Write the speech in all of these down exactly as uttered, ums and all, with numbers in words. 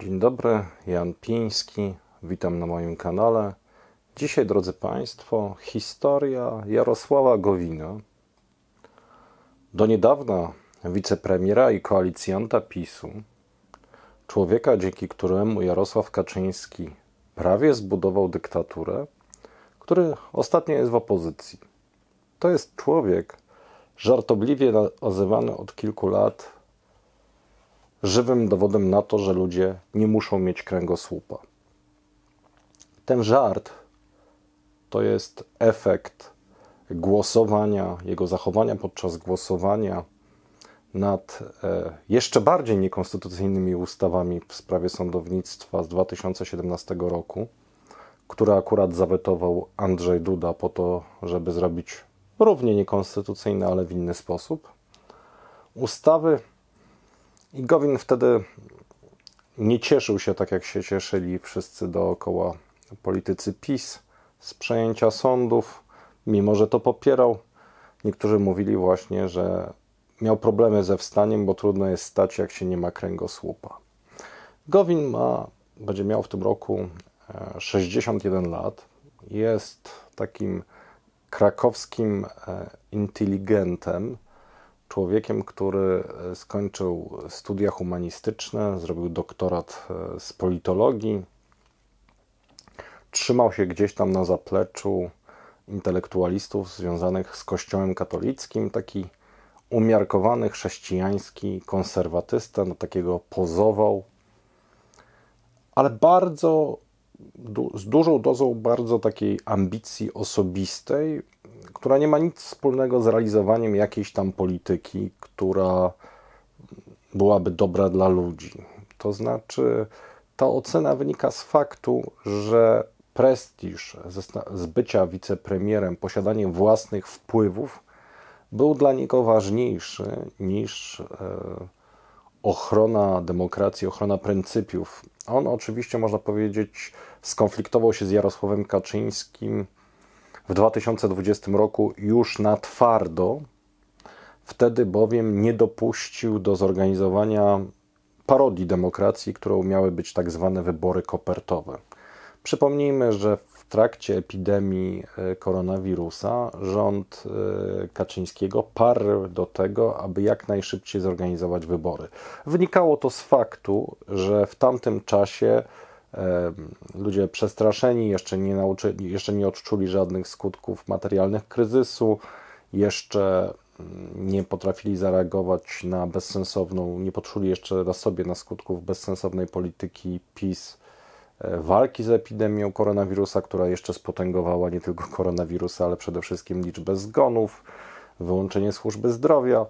Dzień dobry, Jan Piński, witam na moim kanale. Dzisiaj, drodzy Państwo, historia Jarosława Gowina, do niedawna wicepremiera i koalicjanta PiSu, człowieka, dzięki któremu Jarosław Kaczyński prawie zbudował dyktaturę, który ostatnio jest w opozycji. To jest człowiek żartobliwie nazywany od kilku lat żywym dowodem na to, że ludzie nie muszą mieć kręgosłupa. Ten żart to jest efekt głosowania, jego zachowania podczas głosowania nad jeszcze bardziej niekonstytucyjnymi ustawami w sprawie sądownictwa z dwa tysiące siedemnastego roku, które akurat zawetował Andrzej Duda po to, żeby zrobić równie niekonstytucyjne, ale w inny sposób ustawy. I Gowin wtedy nie cieszył się tak, jak się cieszyli wszyscy dookoła politycy PiS z przejęcia sądów, mimo że to popierał. Niektórzy mówili właśnie, że miał problemy ze wstaniem, bo trudno jest stać, jak się nie ma kręgosłupa. Gowin ma, będzie miał w tym roku sześćdziesiąt jeden lat. Jest takim krakowskim inteligentem, człowiekiem, który skończył studia humanistyczne, zrobił doktorat z politologii, trzymał się gdzieś tam na zapleczu intelektualistów związanych z Kościołem katolickim, taki umiarkowany chrześcijański konserwatysta, na takiego pozował, ale bardzo, du- z dużą dozą bardzo takiej ambicji osobistej, która nie ma nic wspólnego z realizowaniem jakiejś tam polityki, która byłaby dobra dla ludzi. To znaczy, ta ocena wynika z faktu, że prestiż z bycia wicepremierem, posiadanie własnych wpływów był dla niego ważniejszy niż ochrona demokracji, ochrona pryncypiów. On oczywiście, można powiedzieć, skonfliktował się z Jarosławem Kaczyńskim w dwa tysiące dwudziestym roku już na twardo, wtedy bowiem nie dopuścił do zorganizowania parodii demokracji, którą miały być tak zwane wybory kopertowe. Przypomnijmy, że w trakcie epidemii koronawirusa rząd Kaczyńskiego parł do tego, aby jak najszybciej zorganizować wybory. Wynikało to z faktu, że w tamtym czasie ludzie przestraszeni, jeszcze nie nauczyli, jeszcze nie odczuli żadnych skutków materialnych kryzysu, jeszcze nie potrafili zareagować na bezsensowną, nie poczuli jeszcze na sobie na skutków bezsensownej polityki PiS walki z epidemią koronawirusa, która jeszcze spotęgowała nie tylko koronawirusa, ale przede wszystkim liczbę zgonów, wyłączenie służby zdrowia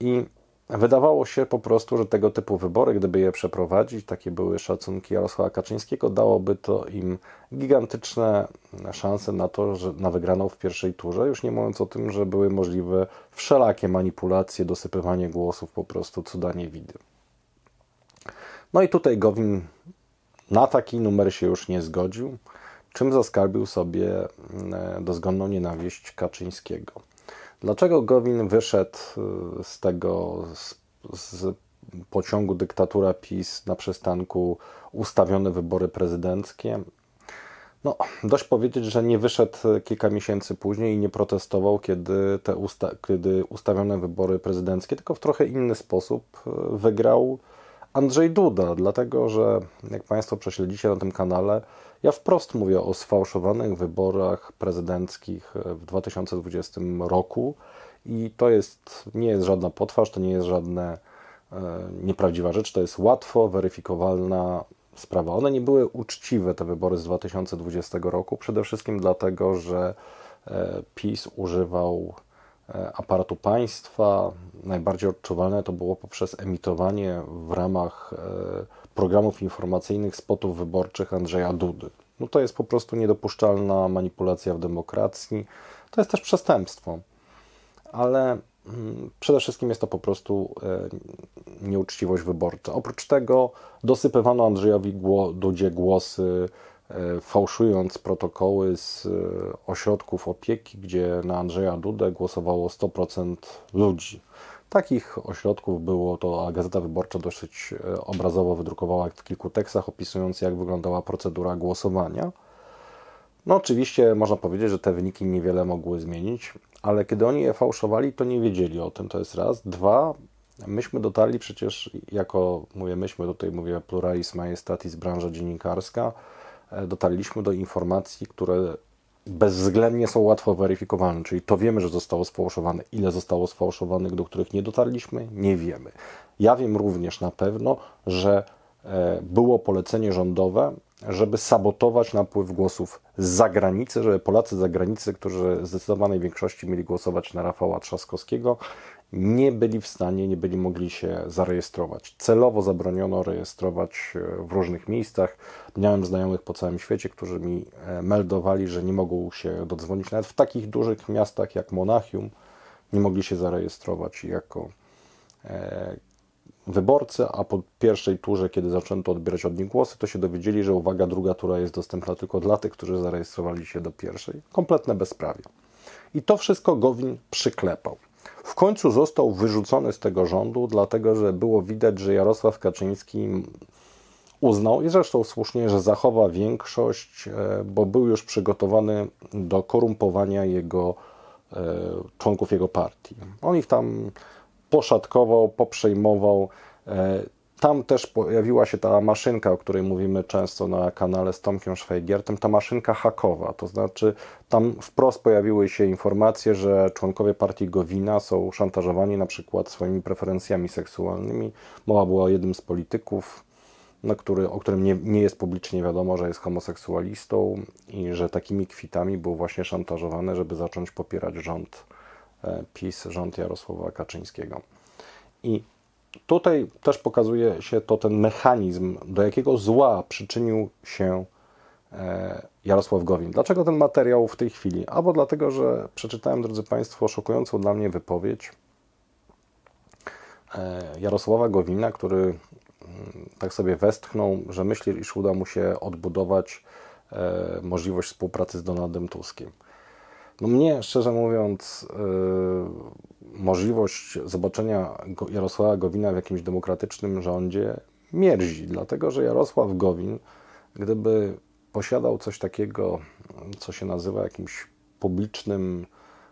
i wydawało się po prostu, że tego typu wybory, gdyby je przeprowadzić, takie były szacunki Jarosława Kaczyńskiego, dałoby to im gigantyczne szanse na to, że na wygraną w pierwszej turze, już nie mówiąc o tym, że były możliwe wszelakie manipulacje, dosypywanie głosów, po prostu cuda niewidy. No i tutaj Gowin na taki numer się już nie zgodził, czym zaskarbił sobie dozgonną nienawiść Kaczyńskiego. Dlaczego Gowin wyszedł z tego z, z pociągu dyktatura PiS na przystanku ustawione wybory prezydenckie? No, dość powiedzieć, że nie wyszedł kilka miesięcy później i nie protestował, kiedy te usta kiedy ustawione wybory prezydenckie, tylko w trochę inny sposób wygrał Andrzej Duda, dlatego że, jak Państwo prześledzicie na tym kanale, ja wprost mówię o sfałszowanych wyborach prezydenckich w dwa tysiące dwudziestym roku i to jest, nie jest żadna potwarz, to nie jest żadna e, nieprawdziwa rzecz, to jest łatwo weryfikowalna sprawa. One nie były uczciwe, te wybory z dwa tysiące dwudziestego roku, przede wszystkim dlatego, że e, PiS używał aparatu państwa. Najbardziej odczuwalne to było poprzez emitowanie w ramach programów informacyjnych spotów wyborczych Andrzeja Dudy. No to jest po prostu niedopuszczalna manipulacja w demokracji. To jest też przestępstwo. Ale przede wszystkim jest to po prostu nieuczciwość wyborcza. Oprócz tego dosypywano Andrzejowi Dudzie głosy, fałszując protokoły z ośrodków opieki, gdzie na Andrzeja Dudę głosowało sto procent ludzi. Takich ośrodków było to, a Gazeta Wyborcza dosyć obrazowo wydrukowała w kilku tekstach, opisując, jak wyglądała procedura głosowania. No oczywiście można powiedzieć, że te wyniki niewiele mogły zmienić, ale kiedy oni je fałszowali, to nie wiedzieli o tym, to jest raz. Dwa, myśmy dotarli przecież, jako mówię myśmy, tutaj mówię pluralis majestatis, branża dziennikarska, dotarliśmy do informacji, które bezwzględnie są łatwo weryfikowalne, czyli to wiemy, że zostało sfałszowane. Ile zostało sfałszowanych, do których nie dotarliśmy, nie wiemy. Ja wiem również na pewno, że było polecenie rządowe, żeby sabotować napływ głosów z zagranicy, żeby Polacy z zagranicy, którzy w zdecydowanej większości mieli głosować na Rafała Trzaskowskiego, nie byli w stanie, nie byli mogli się zarejestrować. Celowo zabroniono rejestrować w różnych miejscach. Miałem znajomych po całym świecie, którzy mi meldowali, że nie mogą się dodzwonić. Nawet w takich dużych miastach jak Monachium nie mogli się zarejestrować jako e, wyborcy, a po pierwszej turze, kiedy zaczęto odbierać od nich głosy, to się dowiedzieli, że uwaga, druga tura jest dostępna tylko dla tych, którzy zarejestrowali się do pierwszej. Kompletne bezprawie. I to wszystko Gowin przyklepał. W końcu został wyrzucony z tego rządu, dlatego że było widać, że Jarosław Kaczyński uznał, i zresztą słusznie, że zachowa większość, bo był już przygotowany do korumpowania jego członków jego partii. On ich tam poszatkował, poprzejmował. Tam też pojawiła się ta maszynka, o której mówimy często na kanale z Tomkiem Szwejgiertem, ta maszynka hakowa. To znaczy tam wprost pojawiły się informacje, że członkowie partii Gowina są szantażowani na przykład swoimi preferencjami seksualnymi. Mowa była o jednym z polityków, no, który, o którym nie, nie jest publicznie wiadomo, że jest homoseksualistą i że takimi kwitami był właśnie szantażowany, żeby zacząć popierać rząd PiS, rząd Jarosława Kaczyńskiego. I tutaj też pokazuje się to ten mechanizm, do jakiego zła przyczynił się Jarosław Gowin. Dlaczego ten materiał w tej chwili? Albo dlatego, że przeczytałem, drodzy Państwo, szokującą dla mnie wypowiedź Jarosława Gowina, który tak sobie westchnął, że myśli, iż uda mu się odbudować możliwość współpracy z Donaldem Tuskiem. No mnie, szczerze mówiąc, yy, możliwość zobaczenia Jarosława Gowina w jakimś demokratycznym rządzie mierzi, dlatego że Jarosław Gowin, gdyby posiadał coś takiego, co się nazywa jakimś publicznym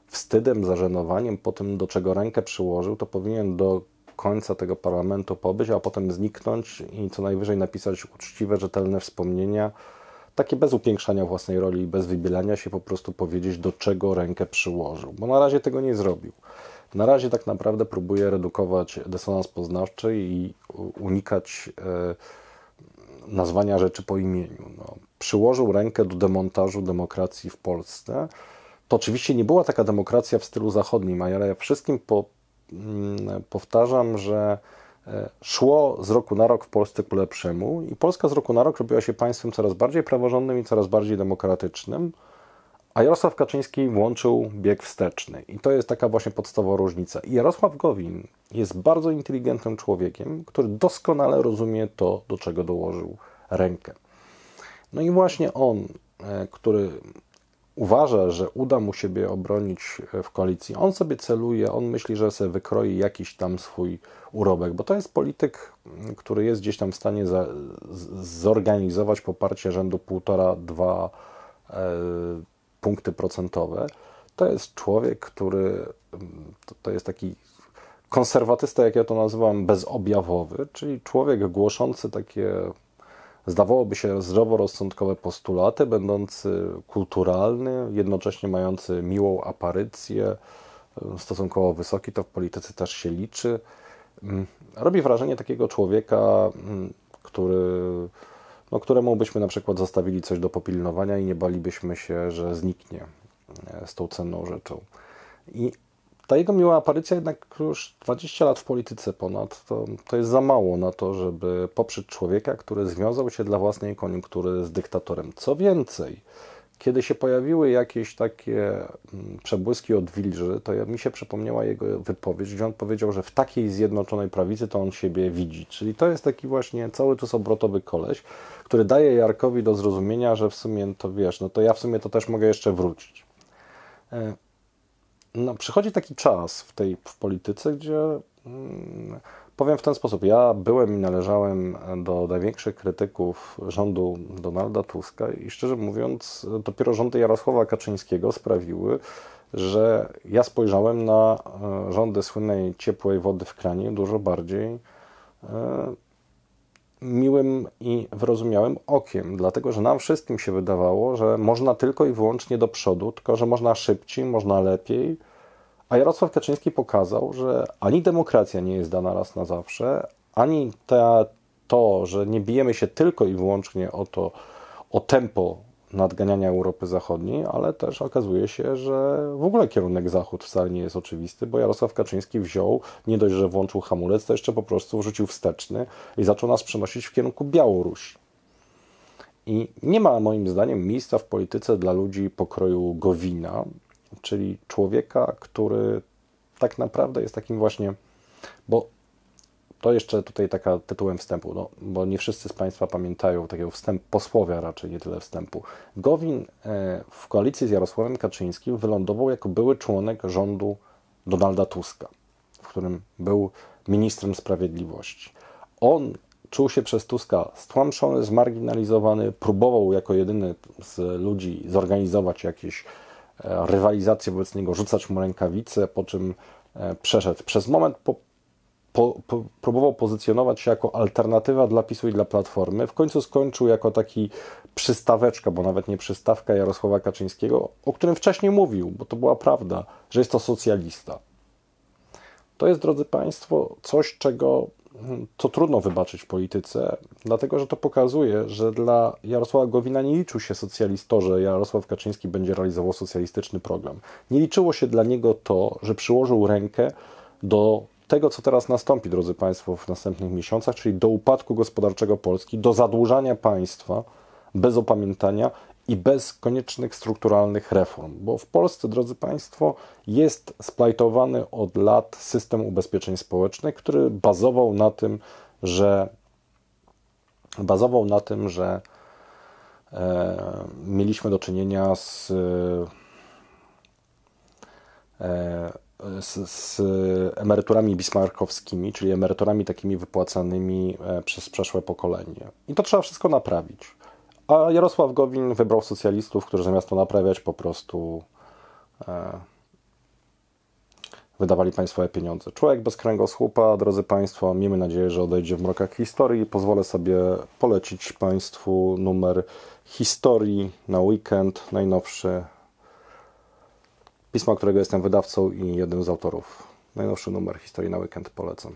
wstydem, zażenowaniem po tym, do czego rękę przyłożył, to powinien do końca tego parlamentu pobyć, a potem zniknąć i co najwyżej napisać uczciwe, rzetelne wspomnienia, takie bez upiększania własnej roli i bez wybielania się, po prostu powiedzieć, do czego rękę przyłożył, bo na razie tego nie zrobił. Na razie tak naprawdę próbuje redukować dysonans poznawczy i unikać e, nazwania rzeczy po imieniu. No, przyłożył rękę do demontażu demokracji w Polsce. To oczywiście nie była taka demokracja w stylu zachodnim, ale ja wszystkim po, mm, powtarzam, że szło z roku na rok w Polsce ku lepszemu i Polska z roku na rok robiła się państwem coraz bardziej praworządnym i coraz bardziej demokratycznym, a Jarosław Kaczyński włączył bieg wsteczny i to jest taka właśnie podstawowa różnica. I Jarosław Gowin jest bardzo inteligentnym człowiekiem, który doskonale rozumie to, do czego dołożył rękę. No i właśnie on, który uważa, że uda mu siebie obronić w koalicji. On sobie celuje, on myśli, że sobie wykroi jakiś tam swój urobek, bo to jest polityk, który jest gdzieś tam w stanie za, z, zorganizować poparcie rzędu półtora do dwóch e, punkty procentowe. To jest człowiek, który to, to jest taki konserwatysta, jak ja to nazywam, bezobjawowy, czyli człowiek głoszący takie zdawałoby się zdroworozsądkowe postulaty, będący kulturalny, jednocześnie mający miłą aparycję, stosunkowo wysoki, to w polityce też się liczy. Robi wrażenie takiego człowieka, który, no, któremu byśmy na przykład zostawili coś do popilnowania i nie balibyśmy się, że zniknie z tą cenną rzeczą. I ta jego miła aparycja jednak już dwadzieścia lat w polityce ponad, to, to jest za mało na to, żeby poprzeć człowieka, który związał się dla własnej koniunktury z dyktatorem. Co więcej, kiedy się pojawiły jakieś takie przebłyski odwilży, to mi się przypomniała jego wypowiedź, gdzie on powiedział, że w takiej zjednoczonej prawicy to on siebie widzi. Czyli to jest taki właśnie cały czas obrotowy koleś, który daje Jarkowi do zrozumienia, że w sumie to wiesz, no to ja w sumie to też mogę jeszcze wrócić. No, przychodzi taki czas w tej w polityce, gdzie Powiem w ten sposób, ja byłem i należałem do największych krytyków rządu Donalda Tuska i szczerze mówiąc, dopiero rządy Jarosława Kaczyńskiego sprawiły, że ja spojrzałem na rządy słynnej ciepłej wody w kranie dużo bardziej miłym i wyrozumiałym okiem, dlatego że nam wszystkim się wydawało, że można tylko i wyłącznie do przodu, tylko że można szybciej, można lepiej. A Jarosław Kaczyński pokazał, że ani demokracja nie jest dana raz na zawsze, ani ta, to, że nie bijemy się tylko i wyłącznie o to, o tempo nadganiania Europy Zachodniej, ale też okazuje się, że w ogóle kierunek Zachód wcale nie jest oczywisty, bo Jarosław Kaczyński wziął, nie dość, że włączył hamulec, to jeszcze po prostu wrzucił wsteczny i zaczął nas przenosić w kierunku Białorusi. I nie ma moim zdaniem miejsca w polityce dla ludzi pokroju Gowina, czyli człowieka, który tak naprawdę jest takim właśnie, bo to jeszcze tutaj taka tytułem wstępu, no, bo nie wszyscy z Państwa pamiętają takiego wstępu, posłowie raczej, nie tyle wstępu. Gowin w koalicji z Jarosławem Kaczyńskim wylądował jako były członek rządu Donalda Tuska, w którym był ministrem sprawiedliwości. On czuł się przez Tuska stłamszony, zmarginalizowany, próbował jako jedyny z ludzi zorganizować jakieś rywalizację wobec niego, rzucać mu rękawice, po czym przeszedł. Przez moment po, po, po, próbował pozycjonować się jako alternatywa dla PiSu i dla Platformy. W końcu skończył jako taki przystaweczka, bo nawet nie przystawka Jarosława Kaczyńskiego, o którym wcześniej mówił, bo to była prawda, że jest to socjalista. To jest, drodzy Państwo, coś, czego co trudno wybaczyć w polityce, dlatego że to pokazuje, że dla Jarosława Gowina nie liczył się socjalistą, że Jarosław Kaczyński będzie realizował socjalistyczny program. Nie liczyło się dla niego to, że przyłożył rękę do tego, co teraz nastąpi, drodzy Państwo, w następnych miesiącach, czyli do upadku gospodarczego Polski, do zadłużania państwa bez opamiętania i bez koniecznych strukturalnych reform. Bo w Polsce, drodzy Państwo, jest splajtowany od lat system ubezpieczeń społecznych, który bazował na tym, że bazował na tym, że e, mieliśmy do czynienia z, e, z, z emeryturami bismarckowskimi, czyli emeryturami takimi wypłacanymi przez przeszłe pokolenie. I to trzeba wszystko naprawić. A Jarosław Gowin wybrał socjalistów, którzy zamiast to naprawiać po prostu e, wydawali państwowe pieniądze. Człowiek bez kręgosłupa, drodzy Państwo, miejmy nadzieję, że odejdzie w mrokach historii. Pozwolę sobie polecić Państwu numer historii na weekend, najnowszy, pisma, którego jestem wydawcą i jednym z autorów. Najnowszy numer historii na weekend polecam.